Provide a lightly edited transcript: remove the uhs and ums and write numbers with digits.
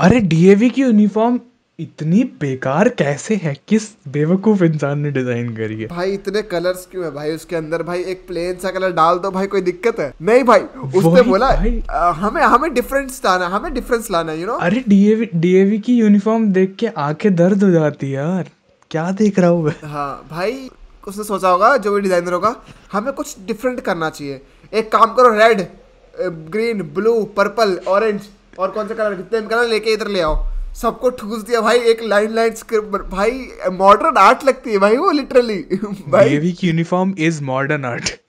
अरे डीएवी की यूनिफॉर्म इतनी बेकार कैसे है, किस बेवकूफ इंसान ने डिजाइन करी है भाई। इतने कलर्स क्यों है भाई उसके अंदर भाई, एक प्लेन सा कलर डाल दो भाई, कोई दिक्कत है नहीं भाई। उसने बोला हमें डिफरेंस लाना, हमें डिफरेंस लाना, यू नो। अरे डीएवी की यूनिफॉर्म देख के आंखें दर्द हो जाती है यार, क्या देख रहा हूँ। हाँ भाई, उसने सोचा होगा जो भी डिजाइनर होगा हमें कुछ डिफरेंट करना चाहिए। एक काम करो, red, green, blue, purple, orange और कौन सा कलर, कितने कलर लेके इधर ले आओ, सबको ठूस दिया भाई। एक लाइन लाइन स्क्रिप्ट भाई, मॉडर्न आर्ट लगती है भाई वो लिटरली। भाई डीएवी की यूनिफॉर्म इज मॉडर्न आर्ट।